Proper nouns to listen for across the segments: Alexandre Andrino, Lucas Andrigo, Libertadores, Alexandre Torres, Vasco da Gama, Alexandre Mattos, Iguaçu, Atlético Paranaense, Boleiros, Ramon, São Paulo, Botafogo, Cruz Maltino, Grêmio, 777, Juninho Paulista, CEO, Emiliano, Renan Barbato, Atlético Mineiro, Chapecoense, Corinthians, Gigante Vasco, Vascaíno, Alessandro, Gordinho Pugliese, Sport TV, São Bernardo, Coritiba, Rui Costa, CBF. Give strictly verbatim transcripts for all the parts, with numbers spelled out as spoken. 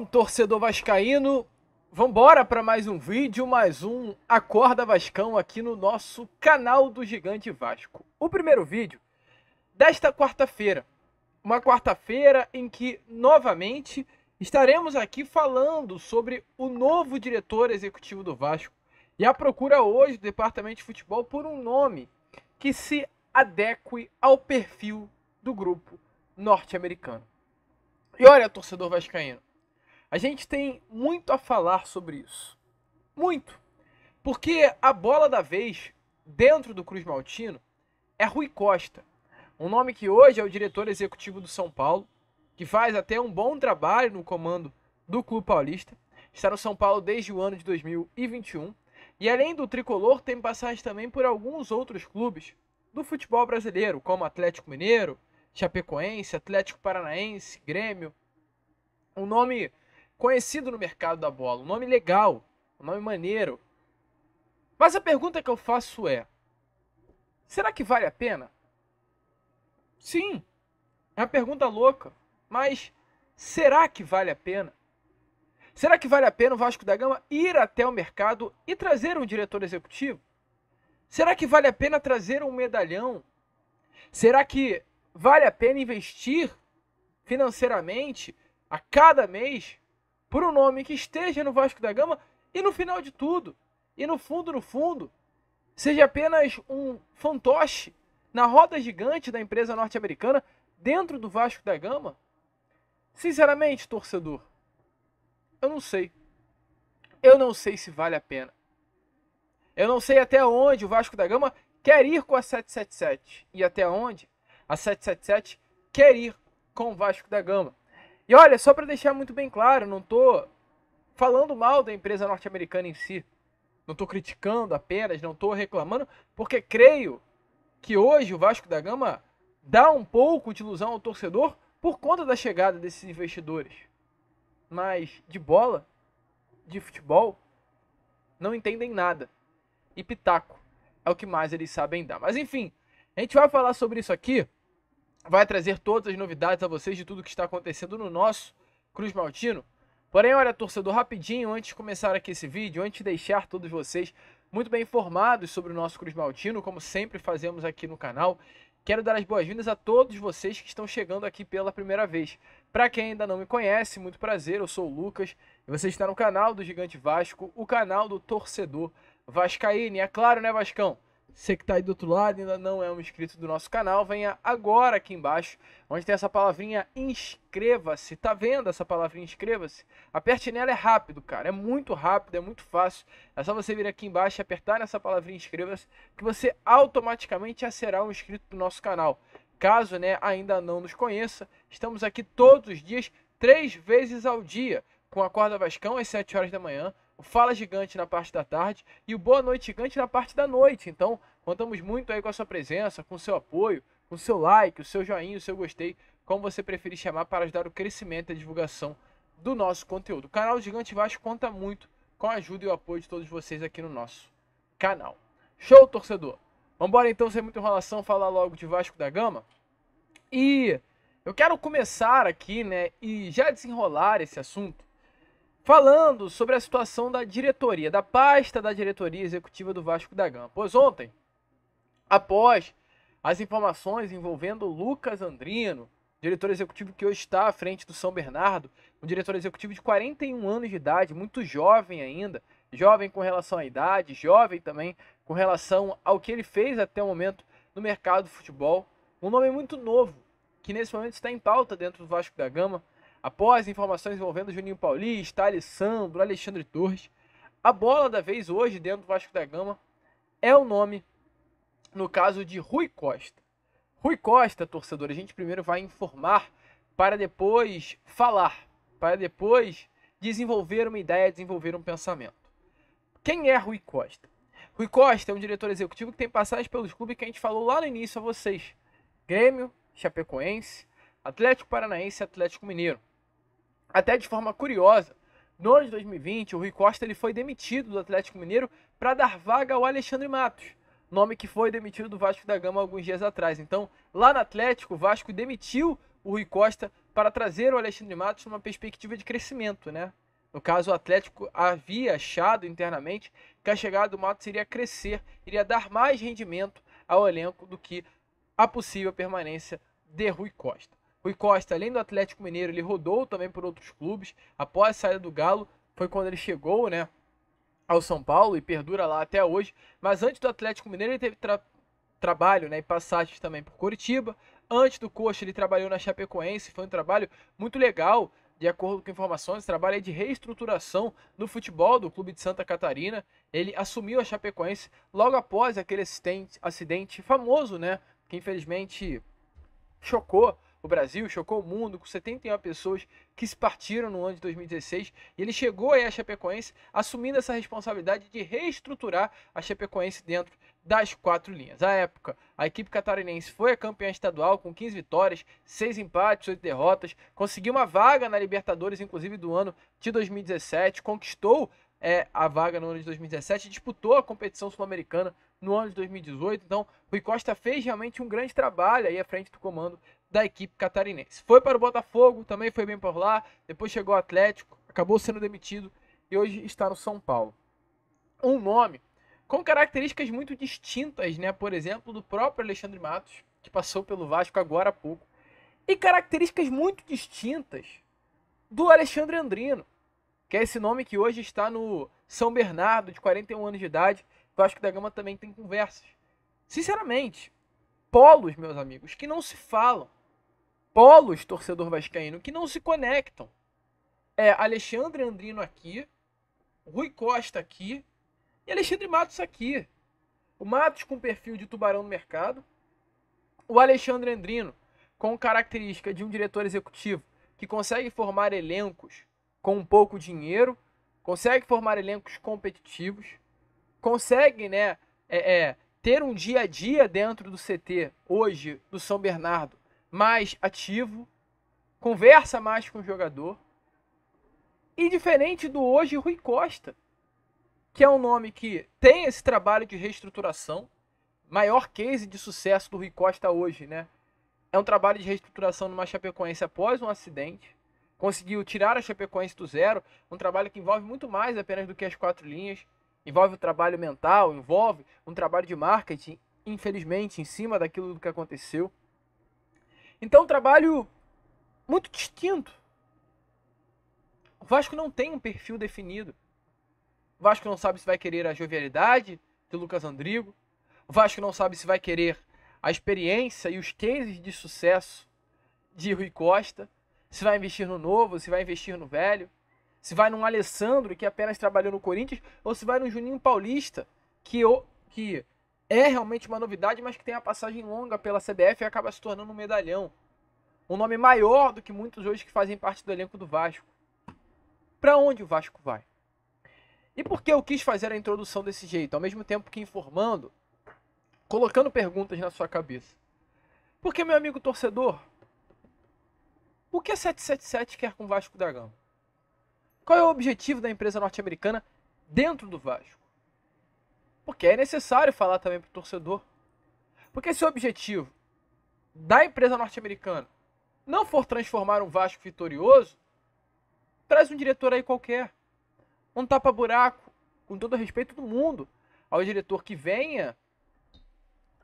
Então, torcedor vascaíno, vambora para mais um vídeo, mais um Acorda Vascão aqui no nosso canal do Gigante Vasco. O primeiro vídeo desta quarta-feira, uma quarta-feira em que, novamente, estaremos aqui falando sobre o novo diretor executivo do Vasco e a procura hoje do Departamento de Futebol por um nome que se adeque ao perfil do grupo norte-americano. E olha, torcedor vascaíno, a gente tem muito a falar sobre isso. Muito. Porque a bola da vez, dentro do Cruz Maltino, é Rui Costa. Um nome que hoje é o diretor executivo do São Paulo, que faz até um bom trabalho no comando do clube paulista, está no São Paulo desde o ano de dois mil e vinte e um, e além do tricolor tem passagem também por alguns outros clubes do futebol brasileiro, como Atlético Mineiro, Chapecoense, Atlético Paranaense, Grêmio. Um nome conhecido no mercado da bola, um nome legal, um nome maneiro. Mas a pergunta que eu faço é, será que vale a pena? Sim, é uma pergunta louca. Mas será que vale a pena? Será que vale a pena o Vasco da Gama ir até o mercado e trazer um diretor executivo? Será que vale a pena trazer um medalhão? Será que vale a pena investir financeiramente a cada mês por um nome que esteja no Vasco da Gama e no final de tudo, e no fundo, no fundo, seja apenas um fantoche na roda gigante da empresa norte-americana dentro do Vasco da Gama? Sinceramente, torcedor, eu não sei. Eu não sei se vale a pena. Eu não sei até onde o Vasco da Gama quer ir com a sete sete sete e até onde a sete sete sete quer ir com o Vasco da Gama. E olha, só para deixar muito bem claro, não tô falando mal da empresa norte-americana em si. Não tô criticando apenas, não tô reclamando, porque creio que hoje o Vasco da Gama dá um pouco de ilusão ao torcedor por conta da chegada desses investidores. Mas de bola, de futebol, não entendem nada. E pitaco é o que mais eles sabem dar. Mas enfim, a gente vai falar sobre isso aqui. Vai trazer todas as novidades a vocês de tudo que está acontecendo no nosso Cruz Maltino. Porém, olha, torcedor, rapidinho, antes de começar aqui esse vídeo, antes de deixar todos vocês muito bem informados sobre o nosso Cruz Maltino, como sempre fazemos aqui no canal, quero dar as boas-vindas a todos vocês que estão chegando aqui pela primeira vez. Para quem ainda não me conhece, muito prazer, eu sou o Lucas e você está no canal do Gigante Vasco, o canal do torcedor vascaíno. É claro, né, Vascão? Você que está aí do outro lado e ainda não é um inscrito do nosso canal, venha agora aqui embaixo, onde tem essa palavrinha inscreva-se. Tá vendo essa palavrinha inscreva-se? Aperte nela, é rápido, cara, é muito rápido, é muito fácil. É só você vir aqui embaixo e apertar nessa palavrinha inscreva-se que você automaticamente já será um inscrito do nosso canal. Caso, né, ainda não nos conheça, estamos aqui todos os dias, três vezes ao dia, com Acorda Vascão às sete horas da manhã, o Fala Gigante na parte da tarde e o Boa Noite Gigante na parte da noite. Então, contamos muito aí com a sua presença, com o seu apoio, com o seu like, o seu joinha, o seu gostei, como você preferir chamar, para ajudar o crescimento e a divulgação do nosso conteúdo. O canal Gigante Vasco conta muito com a ajuda e o apoio de todos vocês aqui no nosso canal. Show, torcedor! Vambora então, sem muita enrolação, falar logo de Vasco da Gama. E eu quero começar aqui, né, e já desenrolar esse assunto, falando sobre a situação da diretoria, da pasta da diretoria executiva do Vasco da Gama. Pois ontem, após as informações envolvendo o Lucas Andrigo, diretor executivo que hoje está à frente do São Bernardo, um diretor executivo de quarenta e um anos de idade, muito jovem ainda, jovem com relação à idade, jovem também com relação ao que ele fez até o momento no mercado do futebol, um nome muito novo, que nesse momento está em pauta dentro do Vasco da Gama. Após informações envolvendo Juninho Paulista, Alessandro, Alexandre Torres, a bola da vez hoje dentro do Vasco da Gama é o nome, no caso, de Rui Costa. Rui Costa, torcedor, a gente primeiro vai informar para depois falar, para depois desenvolver uma ideia, desenvolver um pensamento. Quem é Rui Costa? Rui Costa é um diretor executivo que tem passagem pelos clubes que a gente falou lá no início a vocês. Grêmio, Chapecoense, Atlético Paranaense e Atlético Mineiro. Até de forma curiosa, no ano de dois mil e vinte, o Rui Costa ele foi demitido do Atlético Mineiro para dar vaga ao Alexandre Mattos, nome que foi demitido do Vasco da Gama alguns dias atrás. Então, lá no Atlético, o Vasco demitiu o Rui Costa para trazer o Alexandre Mattos numa perspectiva de crescimento, né? No caso, o Atlético havia achado internamente que a chegada do Mattos iria crescer, iria dar mais rendimento ao elenco do que a possível permanência de Rui Costa. Rui Costa, além do Atlético Mineiro, ele rodou também por outros clubes. Após a saída do Galo, foi quando ele chegou, né, ao São Paulo e perdura lá até hoje. Mas antes do Atlético Mineiro, ele teve tra trabalho, né, e passagens também por Coritiba. Antes do Coxa, ele trabalhou na Chapecoense. Foi um trabalho muito legal, de acordo com informações. Trabalho aí de reestruturação no futebol do clube de Santa Catarina. Ele assumiu a Chapecoense logo após aquele acidente, acidente famoso, né, que infelizmente chocou o Brasil, chocou o mundo, com setenta e uma pessoas que se partiram no ano de dois mil e dezesseis. E ele chegou aí à Chapecoense assumindo essa responsabilidade de reestruturar a Chapecoense dentro das quatro linhas. À época, a equipe catarinense foi a campeã estadual com quinze vitórias, seis empates, oito derrotas, conseguiu uma vaga na Libertadores, inclusive do ano de dois mil e dezessete, conquistou é, a vaga no ano de dois mil e dezessete, disputou a competição sul-americana no ano de dois mil e dezoito. Então, Rui Costa fez realmente um grande trabalho aí à frente do comando da equipe catarinense. Foi para o Botafogo, também foi bem por lá, depois chegou ao Atlético, acabou sendo demitido e hoje está no São Paulo. Um nome com características muito distintas, né? Por exemplo, do próprio Alexandre Mattos, que passou pelo Vasco agora há pouco, e características muito distintas do Alexandre Andrino, que é esse nome que hoje está no São Bernardo, de quarenta e um anos de idade. Vasco da Gama também tem conversas. Sinceramente, polos, meus amigos, que não se falam. Polos, torcedor vascaíno, que não se conectam. É Alexandre Andrino aqui, Rui Costa aqui, e Alexandre Mattos aqui. O Mattos com perfil de tubarão no mercado. O Alexandre Andrino com característica de um diretor executivo que consegue formar elencos com pouco dinheiro, consegue formar elencos competitivos, consegue, né, é, é, ter um dia a dia dentro do C T, hoje, do São Bernardo, mais ativo, conversa mais com o jogador. E diferente do hoje, Rui Costa, que é um nome que tem esse trabalho de reestruturação. Maior case de sucesso do Rui Costa hoje, né? É um trabalho de reestruturação numa Chapecoense após um acidente. Conseguiu tirar a Chapecoense do zero. Um trabalho que envolve muito mais apenas do que as quatro linhas. Envolve um trabalho mental, envolve um trabalho de marketing, infelizmente, em cima daquilo que aconteceu. Então, um trabalho muito distinto. O Vasco não tem um perfil definido. O Vasco não sabe se vai querer a jovialidade de Lucas Andrigo. O Vasco não sabe se vai querer a experiência e os cases de sucesso de Rui Costa. Se vai investir no novo, se vai investir no velho. Se vai num Alessandro, que apenas trabalhou no Corinthians. Ou se vai num Juninho Paulista, que, que é realmente uma novidade, mas que tem a passagem longa pela C B F e acaba se tornando um medalhão. Um nome maior do que muitos hoje que fazem parte do elenco do Vasco. Para onde o Vasco vai? E por que eu quis fazer a introdução desse jeito, ao mesmo tempo que informando, colocando perguntas na sua cabeça? Porque, meu amigo torcedor, o que a sete sete sete quer com o Vasco da Gama? Qual é o objetivo da empresa norte-americana dentro do Vasco? Porque é necessário falar também para o torcedor. Porque se o objetivo da empresa norte-americana não for transformar um Vasco vitorioso, traz um diretor aí qualquer. Um tapa-buraco, com todo o respeito do mundo, ao diretor que venha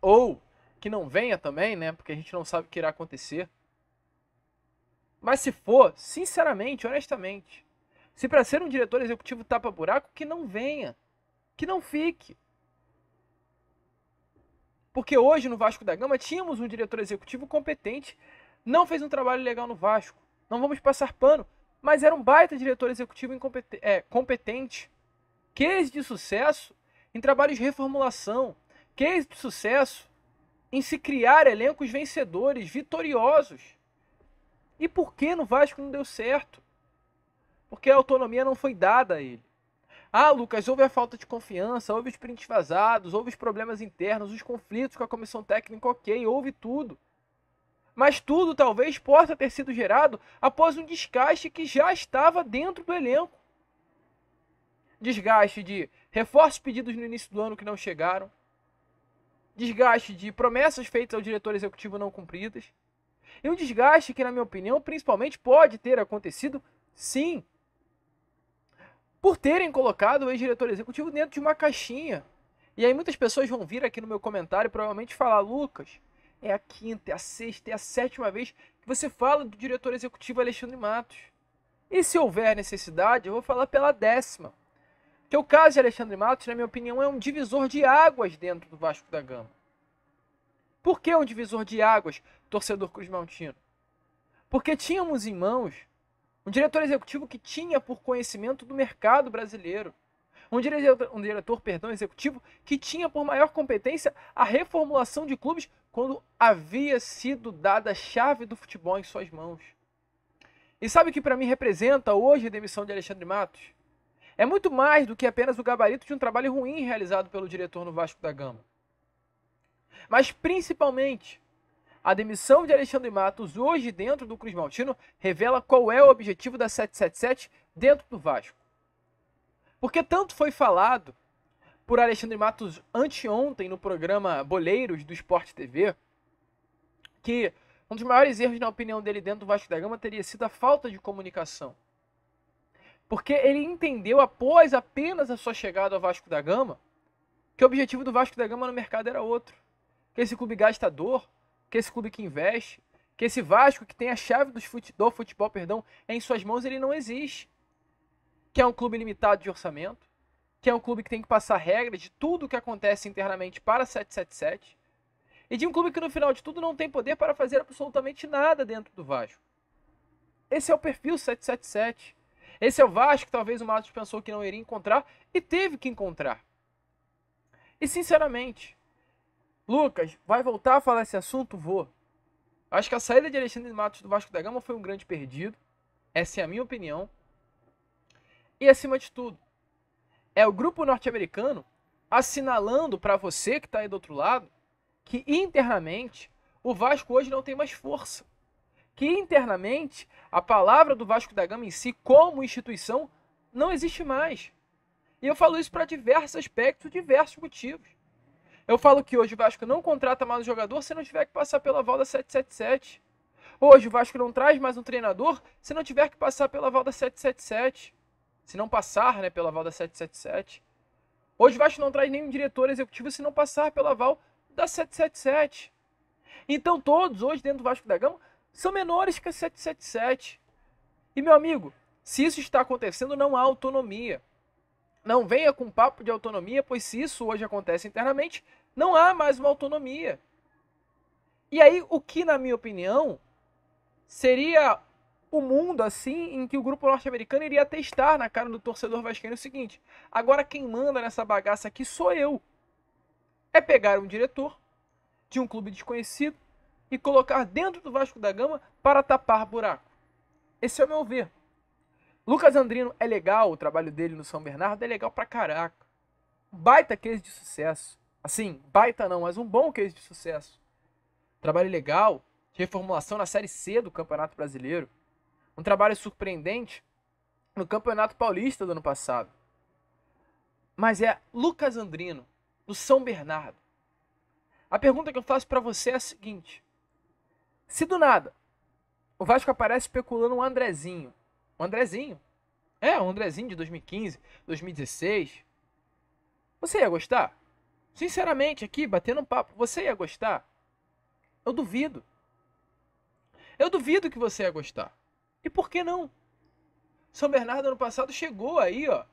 ou que não venha também, né? Porque a gente não sabe o que irá acontecer. Mas se for, sinceramente, honestamente, se para ser um diretor executivo tapa-buraco, que não venha, que não fique. Porque hoje no Vasco da Gama tínhamos um diretor executivo competente, não fez um trabalho legal no Vasco, não vamos passar pano. Mas era um baita diretor executivo incompetente. Case de sucesso em trabalhos de reformulação. Case de sucesso em se criar elencos vencedores, vitoriosos. E por que no Vasco não deu certo? Porque a autonomia não foi dada a ele. Ah, Lucas, houve a falta de confiança, houve os prints vazados, houve os problemas internos, os conflitos com a comissão técnica, ok, houve tudo. Mas tudo talvez possa ter sido gerado após um desgaste que já estava dentro do elenco. Desgaste de reforços pedidos no início do ano que não chegaram. Desgaste de promessas feitas ao diretor executivo não cumpridas. E um desgaste que, na minha opinião, principalmente pode ter acontecido, sim, por terem colocado o ex-diretor executivo dentro de uma caixinha. E aí muitas pessoas vão vir aqui no meu comentário e provavelmente falar: Lucas, é a quinta, é a sexta, é a sétima vez que você fala do diretor executivo Alexandre Mattos. E se houver necessidade, eu vou falar pela décima. Porque o caso de Alexandre Mattos, na minha opinião, é um divisor de águas dentro do Vasco da Gama. Por que um divisor de águas, torcedor Cruz Maltino? Porque tínhamos em mãos um diretor executivo que tinha por conhecimento do mercado brasileiro. Um diretor, um diretor perdão, executivo que tinha por maior competência a reformulação de clubes quando havia sido dada a chave do futebol em suas mãos. E sabe o que para mim representa hoje a demissão de Alexandre Mattos? É muito mais do que apenas o gabarito de um trabalho ruim realizado pelo diretor no Vasco da Gama. Mas, principalmente, a demissão de Alexandre Mattos hoje dentro do Cruz Maltino revela qual é o objetivo da sete sete sete dentro do Vasco. Porque tanto foi falado por Alexandre Mattos anteontem no programa Boleiros do Sport T V, que um dos maiores erros, na opinião dele, dentro do Vasco da Gama teria sido a falta de comunicação. Porque ele entendeu, após apenas a sua chegada ao Vasco da Gama, que o objetivo do Vasco da Gama no mercado era outro. Que esse clube gastador, que esse clube que investe, que esse Vasco que tem a chave do futebol, futebol perdão, em suas mãos, ele não existe. Que é um clube limitado de orçamento, que é um clube que tem que passar regra de tudo o que acontece internamente para a sete sete sete, e de um clube que no final de tudo não tem poder para fazer absolutamente nada dentro do Vasco. Esse é o perfil sete sete sete. Esse é o Vasco que talvez o Mattos pensou que não iria encontrar e teve que encontrar. E sinceramente, Lucas, vai voltar a falar esse assunto? Vou. Acho que a saída de Alexandre Mattos do Vasco da Gama foi um grande perdido. Essa é a minha opinião. E acima de tudo, é o grupo norte-americano assinalando para você que está aí do outro lado que internamente o Vasco hoje não tem mais força. Que internamente a palavra do Vasco da Gama em si, como instituição, não existe mais. E eu falo isso para diversos aspectos, diversos motivos. Eu falo que hoje o Vasco não contrata mais um jogador se não tiver que passar pela aval da sete sete sete. Hoje o Vasco não traz mais um treinador se não tiver que passar pela aval da sete sete sete. Se não passar, né, pela aval da sete sete sete. Hoje o Vasco não traz nenhum diretor executivo se não passar pela aval da sete sete sete. Então todos hoje dentro do Vasco da Gama são menores que a sete sete sete. E, meu amigo, se isso está acontecendo, não há autonomia. Não venha com papo de autonomia, pois se isso hoje acontece internamente, não há mais uma autonomia. E aí, o que, na minha opinião, seria o mundo assim em que o grupo norte-americano iria testar na cara do torcedor vascaíno o seguinte: agora quem manda nessa bagaça aqui sou eu. É pegar um diretor de um clube desconhecido e colocar dentro do Vasco da Gama para tapar buraco. Esse é o meu ver. Lucas Andrigo é legal, o trabalho dele no São Bernardo é legal pra caraca. Baita case de sucesso. Assim, baita não, mas um bom case de sucesso. Trabalho legal, reformulação na Série C do Campeonato Brasileiro. Um trabalho surpreendente no Campeonato Paulista do ano passado. Mas é Lucas Andrigo, do São Bernardo. A pergunta que eu faço pra você é a seguinte: se do nada o Vasco aparece especulando um Andrezinho, um Andrezinho, é, um Andrezinho de dois mil e quinze, dois mil e dezesseis, você ia gostar? Sinceramente, aqui, batendo um papo, você ia gostar? Eu duvido. Eu duvido que você ia gostar. E por que não? São Bernardo, ano passado, chegou aí, ó,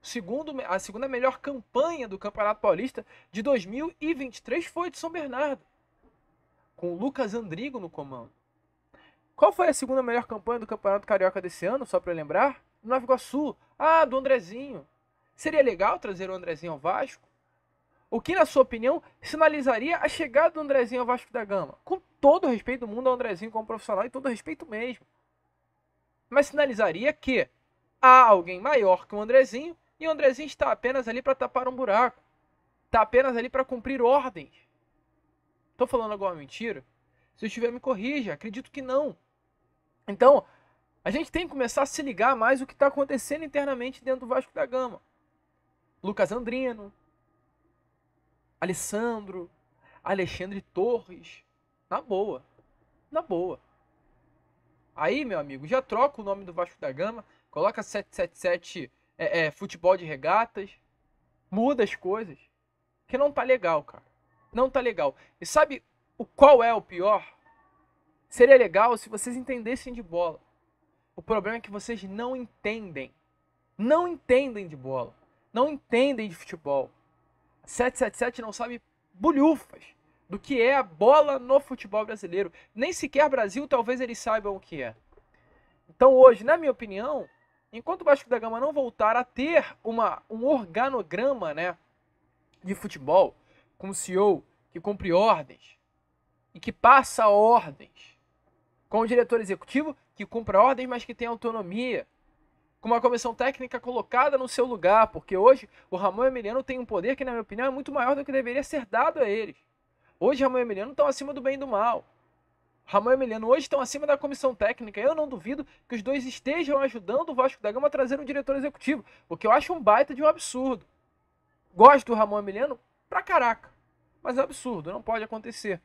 segundo, a segunda melhor campanha do Campeonato Paulista de dois mil e vinte e três foi de São Bernardo, com o Lucas Andrigo no comando. Qual foi a segunda melhor campanha do Campeonato Carioca desse ano, só para lembrar? Do Nova Iguaçu. Ah, do Andrezinho. Seria legal trazer o Andrezinho ao Vasco? O que, na sua opinião, sinalizaria a chegada do Andrezinho ao Vasco da Gama? Com todo o respeito do mundo ao Andrezinho como profissional, e todo o respeito mesmo. Mas sinalizaria que há alguém maior que o Andrezinho, e o Andrezinho está apenas ali para tapar um buraco. Está apenas ali para cumprir ordens. Estou falando alguma mentira? Se eu estiver, me corrija. Acredito que não. Então, a gente tem que começar a se ligar mais o que está acontecendo internamente dentro do Vasco da Gama. Lucas Andrigo, Alessandro, Alexandre Torres. Na boa. Na boa. Aí, meu amigo, já troca o nome do Vasco da Gama, coloca sete sete sete é, é, futebol de regatas, muda as coisas, que não tá legal, cara. Não tá legal. E sabe o qual é o pior? Seria legal se vocês entendessem de bola. O problema é que vocês não entendem. Não entendem de bola. Não entendem de futebol. sete sete sete não sabe bolhufas do que é a bola no futebol brasileiro. Nem sequer Brasil, talvez eles saibam o que é. Então hoje, na minha opinião, enquanto o Vasco da Gama não voltar a ter uma, um organograma, né, de futebol, com o C E O que cumpre ordens e que passa ordens, com o diretor executivo que cumpre ordens, mas que tem autonomia, com uma comissão técnica colocada no seu lugar, porque hoje o Ramon e o Emiliano tem um poder que, na minha opinião, é muito maior do que deveria ser dado a eles. Hoje Ramon e Emiliano estão acima do bem e do mal. Ramon e Emiliano hoje estão acima da comissão técnica. Eu não duvido que os dois estejam ajudando o Vasco da Gama a trazer um diretor executivo, o que eu acho um baita de um absurdo. Gosto do Ramon e Emiliano pra caraca, mas é um absurdo, não pode acontecer.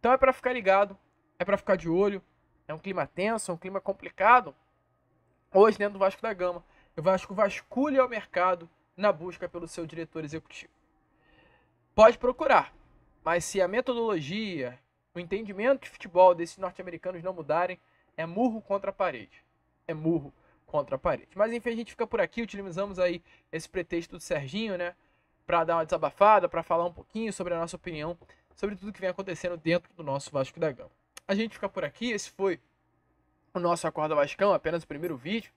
Então é pra ficar ligado, é pra ficar de olho, é um clima tenso, é um clima complicado. Hoje, dentro do Vasco da Gama, o Vasco vasculha o mercado na busca pelo seu diretor executivo. Pode procurar, mas se a metodologia, o entendimento de futebol desses norte-americanos não mudarem, é murro contra a parede. É murro contra a parede. Mas enfim, a gente fica por aqui, utilizamos aí esse pretexto do Serginho, né, para dar uma desabafada, para falar um pouquinho sobre a nossa opinião, sobre tudo que vem acontecendo dentro do nosso Vasco da Gama. A gente fica por aqui, esse foi o nosso Acorda Vascão, apenas o primeiro vídeo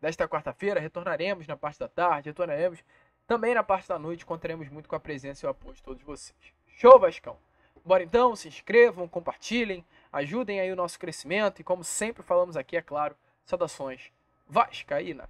desta quarta-feira. Retornaremos na parte da tarde, retornaremos também na parte da noite, contaremos muito com a presença e o apoio de todos vocês. Show, Vascão! Bora então, se inscrevam, compartilhem, ajudem aí o nosso crescimento e, como sempre falamos aqui, é claro, saudações vascaína!